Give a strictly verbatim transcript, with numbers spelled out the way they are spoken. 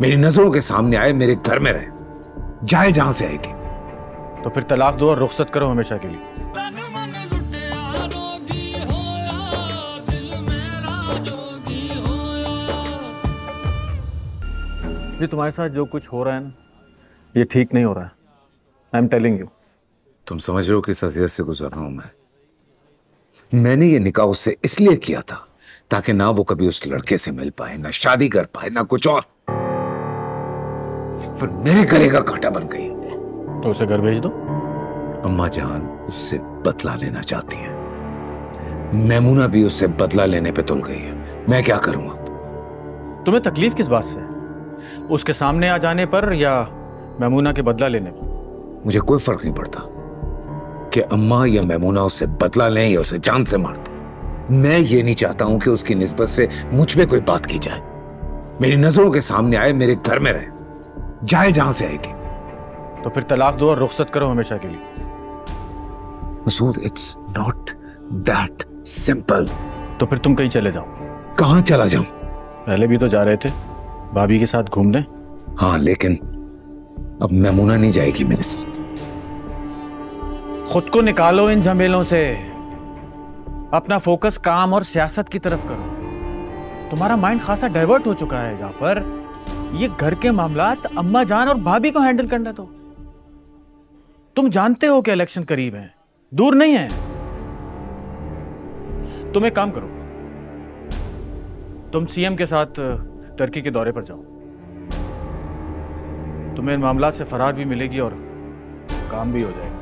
मेरी नजरों के सामने आए, मेरे घर में रहे, जाए जहां से आई थी। तो फिर तलाक दो और रुखसत करो हमेशा के लिए। जी तुम्हारे साथ जो कुछ हो रहा है ना, ये ठीक नहीं हो रहा है। I am telling you. तुम समझ रहे हो किस हसीयत से गुजर रहा हूं मैं। मैंने ये निकाह उससे इसलिए किया था ताकि ना वो कभी उस लड़के से मिल पाए, ना शादी कर पाए, ना कुछ और। पर मेरे गले का कांटा बन गई। तो उसे घर भेज दो। अम्मा जान उससे बदला लेना चाहती है। मैमूना भी उससे बदला लेने पे तुल गई है। मैं क्या करूं अब? तुम्हें तकलीफ किस बात से? उसके सामने आ जाने पर या मैमूना के बदला लेने पर? मुझे कोई फर्क नहीं पड़ता कि अम्मा या मैमूना उससे बदला लें या उसे जान से मार दें। मैं ये नहीं चाहता हूं कि उसकी निस्बत से मुझ पे कोई बात की जाए। मेरी नजरों के सामने आए, मेरे घर में रहे, जाए जहां से आई थी। तो फिर तलाक दो और रुखसत करो हमेशा के लिए। Masood, it's not that simple. तो फिर तुम कहीं चले जाओ। कहां चला जाऊं? पहले भी तो जा रहे थे भाभी के साथ घूमने। हाँ, लेकिन अब मैमूना नहीं जाएगी मेरे साथ। खुद को निकालो इन झमेलों से, अपना फोकस काम और सियासत की तरफ करो। तुम्हारा माइंड खासा डाइवर्ट हो चुका है जाफर। ये घर के मामलात अम्मा जान और भाभी को हैंडल करने दो। तुम जानते हो कि इलेक्शन करीब है, दूर नहीं है। तुम एक काम करो, तुम सीएम के साथ टर्की के दौरे पर जाओ। तुम्हें इन मामला से फरार भी मिलेगी और काम भी हो जाएगा।